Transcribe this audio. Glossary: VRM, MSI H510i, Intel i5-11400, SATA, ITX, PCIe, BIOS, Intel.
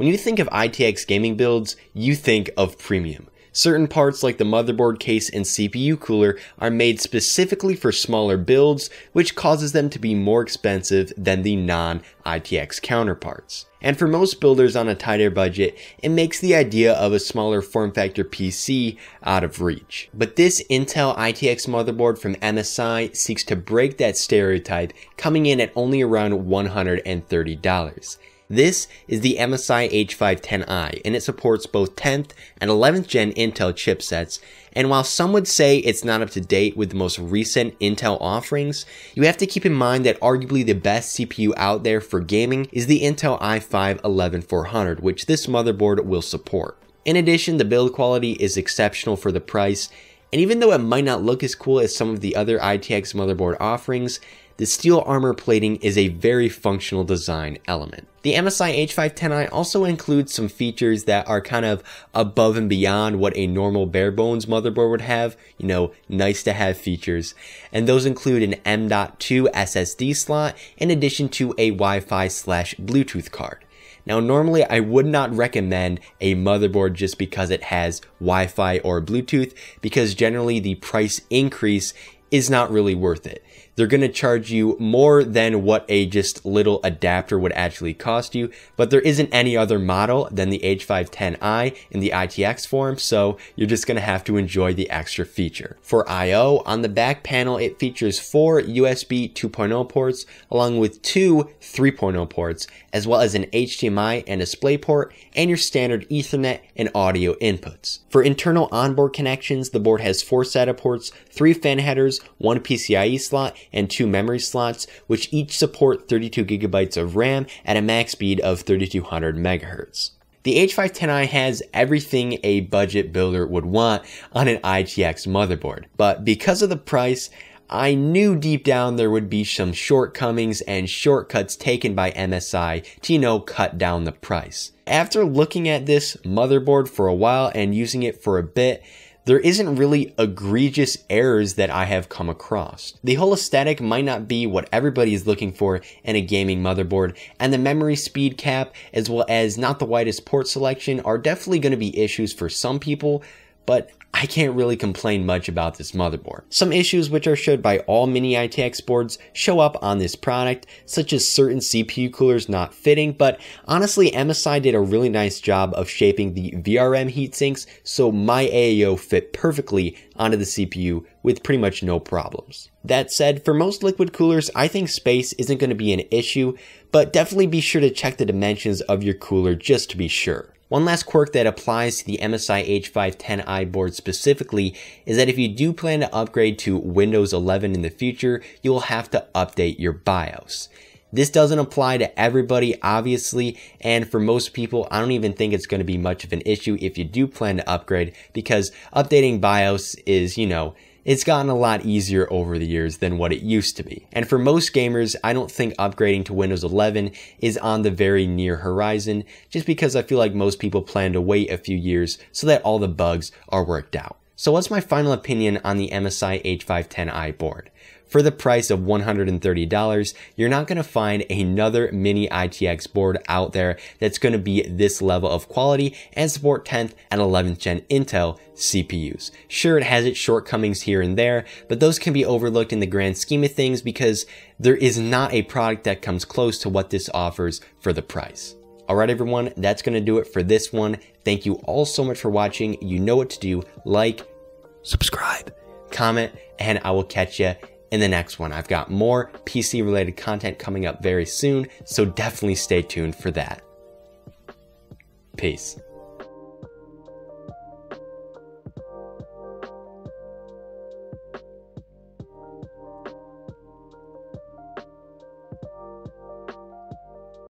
When you think of ITX gaming builds, you think of premium. Certain parts like the motherboard case and CPU cooler are made specifically for smaller builds, which causes them to be more expensive than the non-ITX counterparts. And for most builders on a tighter budget, it makes the idea of a smaller form factor PC out of reach. But this Intel ITX motherboard from MSI seeks to break that stereotype, coming in at only around $130. This is the MSI H510i, and it supports both 10th and 11th gen Intel chipsets, and while some would say it's not up to date with the most recent Intel offerings, you have to keep in mind that arguably the best CPU out there for gaming is the Intel i5-11400, which this motherboard will support. In addition, the build quality is exceptional for the price, and even though it might not look as cool as some of the other ITX motherboard offerings, the steel armor plating is a very functional design element. The MSI H510i also includes some features that are kind of above and beyond what a normal bare bones motherboard would have, you know, nice to have features. And those include an M.2 SSD slot in addition to a Wi-Fi/Bluetooth card. Now normally I would not recommend a motherboard just because it has Wi-Fi or Bluetooth, because generally the price increase is not really worth it. They're going to charge you more than what a just little adapter would actually cost you, but there isn't any other model than the H510i in the ITX form, so you're just going to have to enjoy the extra feature. For I/O, on the back panel it features 4 USB 2.0 ports along with 2 3.0 ports, as well as an HDMI and DisplayPort, and your standard Ethernet and audio inputs. For internal onboard connections, the board has 4 SATA ports, 3 fan headers, 1 PCIe slot, and 2 memory slots, which each support 32GB of RAM at a max speed of 3200MHz. The H510i has everything a budget builder would want on an ITX motherboard, but because of the price, I knew deep down there would be some shortcomings and shortcuts taken by MSI to, cut down the price. After looking at this motherboard for a while and using it for a bit, there isn't really egregious errors that I have come across. The whole aesthetic might not be what everybody is looking for in a gaming motherboard, and the memory speed cap, as well as not the widest port selection, are definitely going to be issues for some people, but I can't really complain much about this motherboard. Some issues which are shared by all mini ITX boards show up on this product, such as certain CPU coolers not fitting, but honestly MSI did a really nice job of shaping the VRM heatsinks, so my AAO fit perfectly onto the CPU with pretty much no problems. That said, for most liquid coolers, I think space isn't going to be an issue, but definitely be sure to check the dimensions of your cooler just to be sure. One last quirk that applies to the MSI H510i board specifically is that if you do plan to upgrade to Windows 11 in the future, you will have to update your BIOS. This doesn't apply to everybody, obviously, and for most people, I don't even think it's going to be much of an issue if you do plan to upgrade, because updating BIOS is, it's gotten a lot easier over the years than what it used to be. And for most gamers, I don't think upgrading to Windows 11 is on the very near horizon, just because I feel like most people plan to wait a few years so that all the bugs are worked out. So what's my final opinion on the MSI H510i board? For the price of $130, you're not going to find another mini ITX board out there that's going to be this level of quality and support 10th and 11th gen Intel CPUs. Sure, it has its shortcomings here and there, but those can be overlooked in the grand scheme of things because there is not a product that comes close to what this offers for the price. Alright everyone, that's going to do it for this one. Thank you all so much for watching. You know what to do. Like, subscribe, comment, and I will catch you in the next one. I've got more PC related content coming up very soon, so definitely stay tuned for that. Peace.